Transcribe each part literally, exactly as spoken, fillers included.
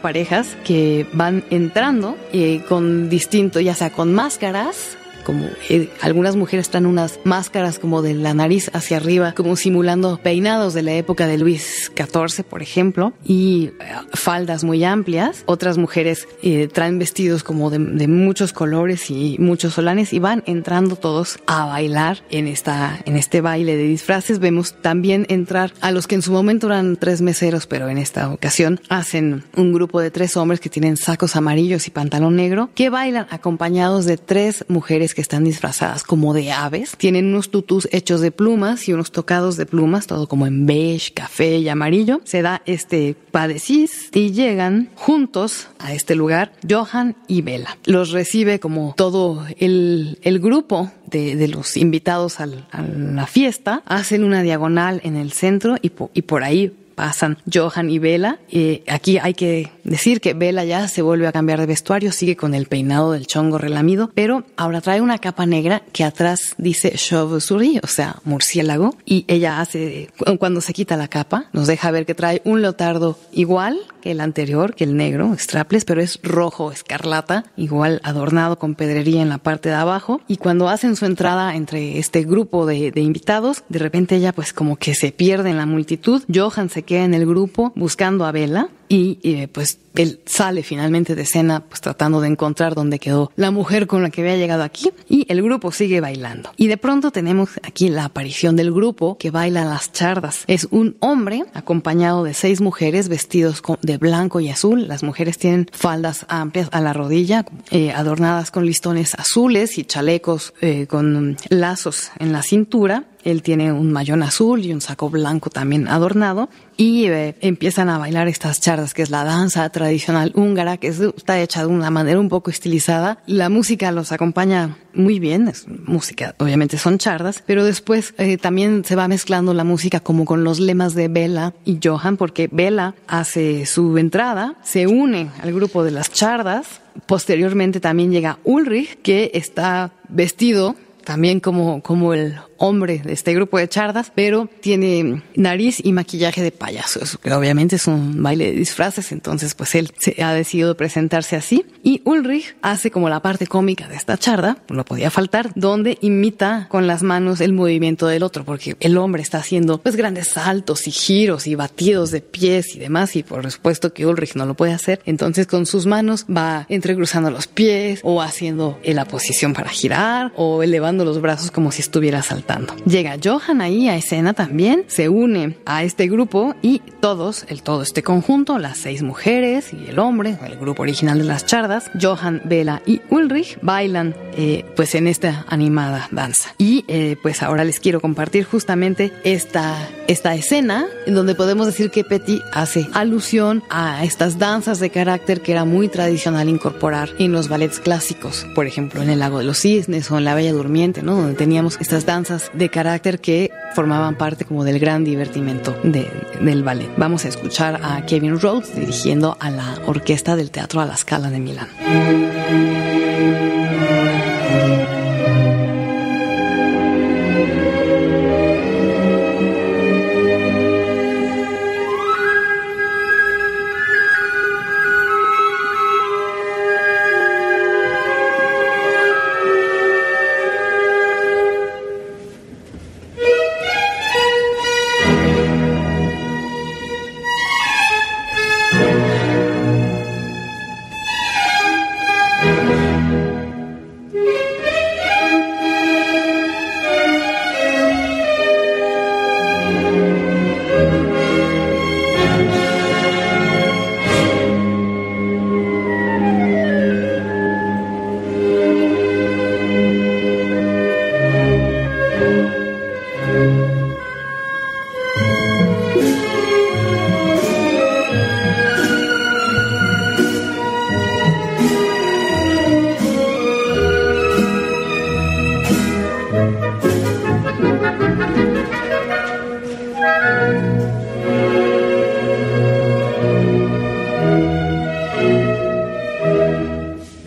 Parejas que van entrando eh, con distinto, ya sea con máscaras, como eh, algunas mujeres traen unas máscaras como de la nariz hacia arriba, como simulando peinados de la época de Luis catorce, por ejemplo, y eh, faldas muy amplias. Otras mujeres eh, traen vestidos como de, de muchos colores y muchos solanes, y van entrando todos a bailar en esta en este baile de disfraces. Vemos también entrar a los que en su momento eran tres meseros, pero en esta ocasión hacen un grupo de tres hombres que tienen sacos amarillos y pantalón negro, que bailan acompañados de tres mujeres que están disfrazadas como de aves. Tienen unos tutús hechos de plumas y unos tocados de plumas, todo como en beige, café y amarillo. Se da este padecís y llegan juntos a este lugar Johann y Bela. Los recibe como todo el, el grupo de, de los invitados al, a la fiesta. Hacen una diagonal en el centro y, po, y por ahí pasan Johann y Bela. Eh, aquí hay que decir que Bela ya se vuelve a cambiar de vestuario, sigue con el peinado del chongo relamido, pero ahora trae una capa negra que atrás dice chauve-souris, o sea, murciélago, y ella hace, cuando se quita la capa, nos deja ver que trae un leotardo igual que el anterior, que el negro, strapless, pero es rojo, escarlata, igual adornado con pedrería en la parte de abajo. Y cuando hacen su entrada entre este grupo de, de invitados, de repente ella pues como que se pierde en la multitud. Johann se queda en el grupo buscando a Bela y eh, pues él sale finalmente de escena pues tratando de encontrar dónde quedó la mujer con la que había llegado aquí, y el grupo sigue bailando. Y de pronto tenemos aquí la aparición del grupo que baila las chardas. Es un hombre acompañado de seis mujeres vestidos de blanco y azul. Las mujeres tienen faldas amplias a la rodilla, eh, adornadas con listones azules y chalecos eh, con lazos en la cintura. Él tiene un mayón azul y un saco blanco también adornado, y eh, empiezan a bailar estas chardas, que es la danza tradicional húngara, que está hecha de una manera un poco estilizada. La música los acompaña muy bien, es música, obviamente son chardas, pero después eh, también se va mezclando la música como con los lemas de Bela y Johann, porque Bela hace su entrada, se une al grupo de las chardas. Posteriormente también llega Ulrich, que está vestido también como, como el hombre de este grupo de chardas, pero tiene nariz y maquillaje de payasos, que obviamente es un baile de disfraces, entonces pues él se ha decidido presentarse así. Y Ulrich hace como la parte cómica de esta charda, no podía faltar, donde imita con las manos el movimiento del otro, porque el hombre está haciendo pues grandes saltos y giros y batidos de pies y demás, y por supuesto que Ulrich no lo puede hacer, entonces con sus manos va entrecruzando los pies, o haciendo la posición para girar, o elevando los brazos como si estuviera saltando. Llega Johann ahí a escena también, se une a este grupo, y todos, el todo este conjunto, las seis mujeres y el hombre, el grupo original de las chardas, Johann, Bela y Ulrich, bailan eh, pues en esta animada danza. Y eh, pues ahora les quiero compartir justamente esta, esta escena en donde podemos decir que Petit hace alusión a estas danzas de carácter que era muy tradicional incorporar en los ballets clásicos, por ejemplo en El Lago de los Cisnes o en La Bella Durmiente, ¿no? Donde teníamos estas danzas de carácter que formaban parte como del gran divertimento de, del ballet. Vamos a escuchar a Kevin Rhodes dirigiendo a la Orquesta del Teatro alla Scala de Milán.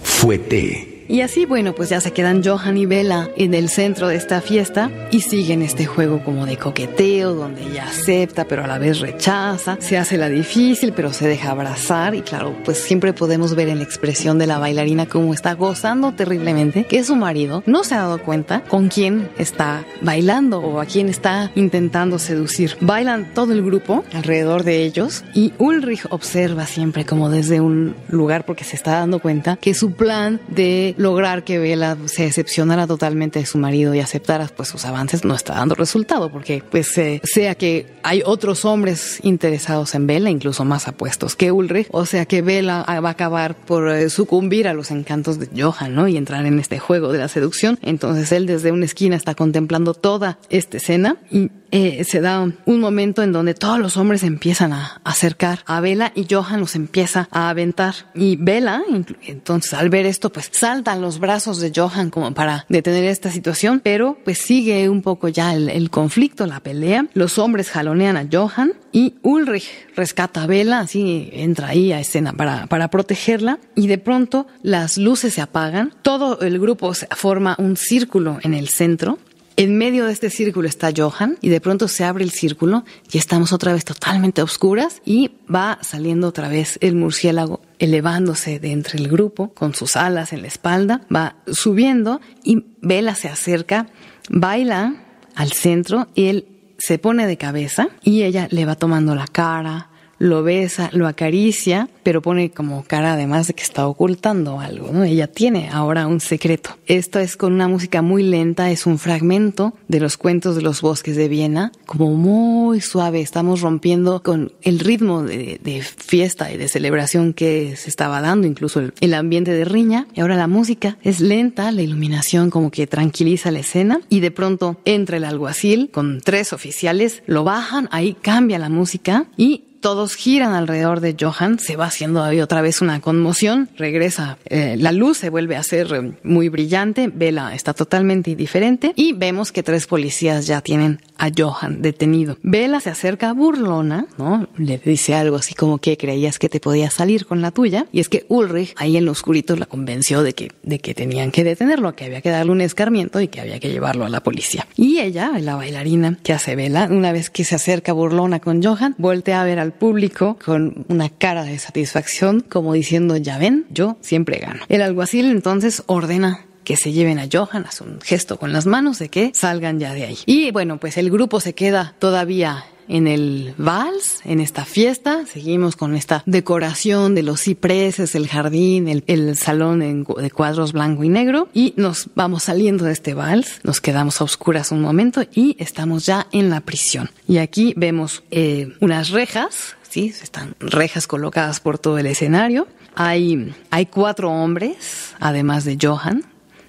Fouette. Y así, bueno, pues ya se quedan Johann y Bella en el centro de esta fiesta y siguen este juego como de coqueteo, donde ella acepta pero a la vez rechaza, se hace la difícil pero se deja abrazar, y claro, pues siempre podemos ver en la expresión de la bailarina cómo está gozando terriblemente que su marido no se ha dado cuenta con quién está bailando o a quién está intentando seducir. Bailan todo el grupo alrededor de ellos y Ulrich observa siempre como desde un lugar, porque se está dando cuenta que su plan de lograr que Bella se decepcionara totalmente de su marido y aceptara pues sus avances no está dando resultado, porque pues eh, sea que hay otros hombres interesados en Bella, incluso más apuestos que Ulrich, o sea que Bella va a acabar por eh, sucumbir a los encantos de Johann, ¿no? Y entrar en este juego de la seducción. Entonces él desde una esquina está contemplando toda esta escena y eh, se da un momento en donde todos los hombres empiezan a acercar a Bella y Johann los empieza a aventar, y Bella entonces al ver esto pues salta a los brazos de Johann como para detener esta situación, pero pues sigue un poco ya el, el conflicto, la pelea. Los hombres jalonean a Johann y Ulrich rescata a Bella, así entra ahí a escena para, para protegerla, y de pronto las luces se apagan, todo el grupo se forma un círculo en el centro. En medio de este círculo está Johann y de pronto se abre el círculo y estamos otra vez totalmente a oscuras, y va saliendo otra vez el murciélago elevándose de entre el grupo con sus alas en la espalda, va subiendo y Bella se acerca, baila al centro y él se pone de cabeza y ella le va tomando la cara, lo besa, lo acaricia, pero pone como cara además de que está ocultando algo, ¿no? Ella tiene ahora un secreto. Esto es con una música muy lenta, es un fragmento de Los cuentos de los bosques de Viena, como muy suave. Estamos rompiendo con el ritmo de, de fiesta y de celebración que se estaba dando, incluso el, el ambiente de riña. Y ahora la música es lenta, la iluminación como que tranquiliza la escena, y de pronto entra el alguacil con tres oficiales, lo bajan, ahí cambia la música y todos giran alrededor de Johann, se va haciendo ahí otra vez una conmoción, regresa eh, la luz, se vuelve a hacer muy brillante, Bella está totalmente indiferente y vemos que tres policías ya tienen a Johann detenido. Bella se acerca burlona, ¿no? Le dice algo así como que creías que te podías salir con la tuya, y es que Ulrich ahí en lo oscurito la convenció de que, de que tenían que detenerlo, que había que darle un escarmiento y que había que llevarlo a la policía. Y ella, la bailarina que hace Bella, una vez que se acerca burlona con Johann, voltea a ver al público con una cara de satisfacción como diciendo, ya ven, yo siempre gano. El alguacil entonces ordena que se lleven a Johann, hace un gesto con las manos de que salgan ya de ahí. Y bueno, pues el grupo se queda todavía en el vals, en esta fiesta. Seguimos con esta decoración de los cipreses, el jardín, el, el salón en, de cuadros blanco y negro, y nos vamos saliendo de este vals, nos quedamos a oscuras un momento y estamos ya en la prisión. Y aquí vemos eh, unas rejas, sí, están rejas colocadas por todo el escenario. Hay, hay cuatro hombres, además de Johann.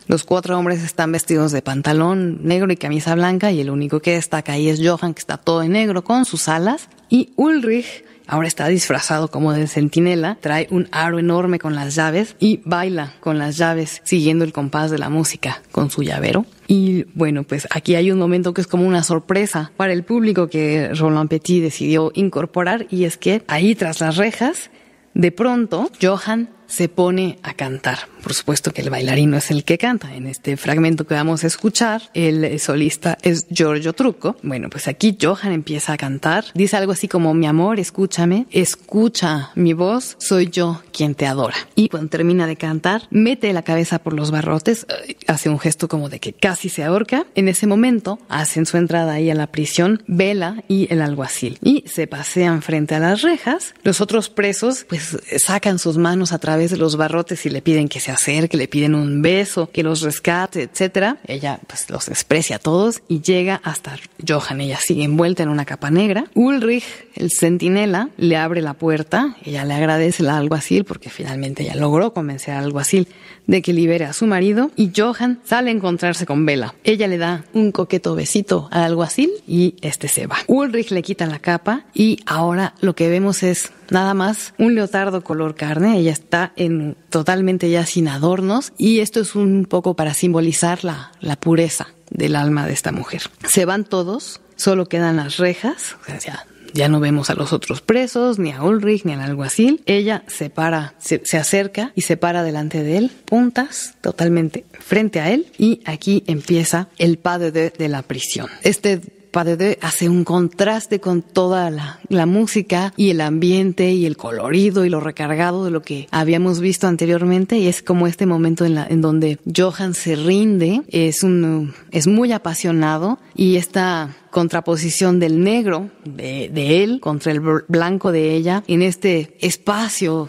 Los cuatro hombres están vestidos de pantalón negro y camisa blanca, y el único que destaca ahí es Johann, que está todo en negro con sus alas. Y Ulrich ahora está disfrazado como de centinela, trae un aro enorme con las llaves y baila con las llaves siguiendo el compás de la música con su llavero. Y bueno, pues aquí hay un momento que es como una sorpresa para el público que Roland Petit decidió incorporar, y es que ahí tras las rejas, de pronto, Johann se pone a cantar. Por supuesto que el bailarín no es el que canta. En este fragmento que vamos a escuchar, el solista es Giorgio Trucco. Bueno, pues aquí Johann empieza a cantar. Dice algo así como, mi amor, escúchame, escucha mi voz, soy yo quien te adora. Y cuando termina de cantar, mete la cabeza por los barrotes, hace un gesto como de que casi se ahorca. En ese momento, hacen su entrada ahí a la prisión, Bella y el alguacil, y se pasean frente a las rejas. Los otros presos, pues, sacan sus manos a través a veces los barrotes y le piden que se acerque, le piden un beso, que los rescate, etcétera. Ella pues los desprecia a todos y llega hasta Johann. Ella sigue envuelta en una capa negra. Ulrich, el centinela, le abre la puerta. Ella le agradece al alguacil porque finalmente ella logró convencer al alguacil de que libere a su marido, y Johann sale a encontrarse con Bella. Ella le da un coqueto besito al alguacil y este se va. Ulrich le quita la capa y ahora lo que vemos es nada más un leotardo color carne. Ella está en totalmente ya sin adornos, y esto es un poco para simbolizar la, la pureza del alma de esta mujer. Se van todos, solo quedan las rejas, o sea, ya Ya no vemos a los otros presos, ni a Ulrich, ni al alguacil. Ella se para, se, se acerca y se para delante de él, puntas, totalmente frente a él. Y aquí empieza el pas de deux de la prisión. Este pas de deux hace un contraste con toda la, la música y el ambiente y el colorido y lo recargado de lo que habíamos visto anteriormente, y es como este momento en, la, en donde Johann se rinde, es, un, es muy apasionado, y esta contraposición del negro de, de él contra el blanco de ella en este espacio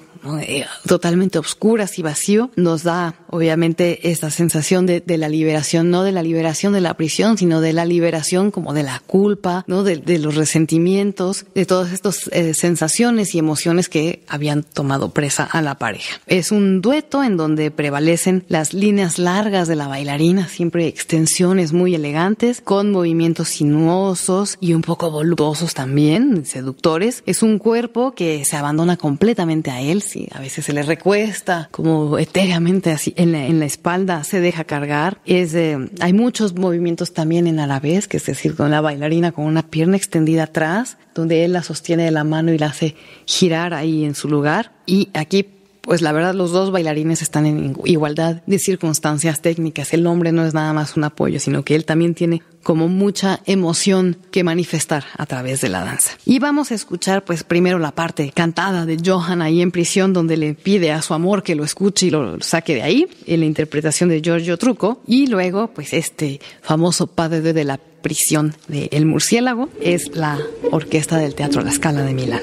totalmente oscuras y vacío, nos da obviamente esta sensación de, de la liberación, no de la liberación de la prisión, sino de la liberación como de la culpa, ¿no? de, de los resentimientos, de todas estas eh, sensaciones y emociones que habían tomado presa a la pareja. Es un dueto en donde prevalecen las líneas largas de la bailarina, siempre extensiones muy elegantes, con movimientos sinuosos y un poco voluptuosos también, seductores. Es un cuerpo que se abandona completamente a él, sí, a veces se le recuesta como etéreamente así en la, en la espalda, se deja cargar. Es, eh, hay muchos movimientos también en arabesque, que es decir, con la bailarina con una pierna extendida atrás, donde él la sostiene de la mano y la hace girar ahí en su lugar. Y aquí, pues la verdad, los dos bailarines están en igualdad de circunstancias técnicas. El hombre no es nada más un apoyo, sino que él también tiene como mucha emoción que manifestar a través de la danza. Y vamos a escuchar pues primero la parte cantada de Johann ahí en prisión, donde le pide a su amor que lo escuche y lo saque de ahí, en la interpretación de Giorgio Trucco, y luego pues este famoso pas de deux de la prisión de El Murciélago es la Orquesta del Teatro a la Scala de Milán.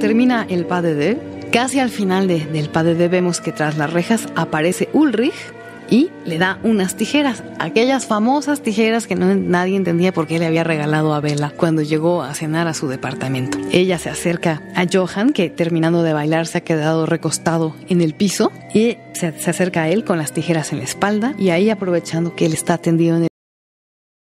Termina el pas de deux, Casi al final de, del Pas de Deux vemos que tras las rejas aparece Ulrich y le da unas tijeras, aquellas famosas tijeras que no, nadie entendía por qué le había regalado a Bella cuando llegó a cenar a su departamento. Ella se acerca a Johann, que terminando de bailar se ha quedado recostado en el piso, y se, se acerca a él con las tijeras en la espalda, y ahí, aprovechando que él está tendido en el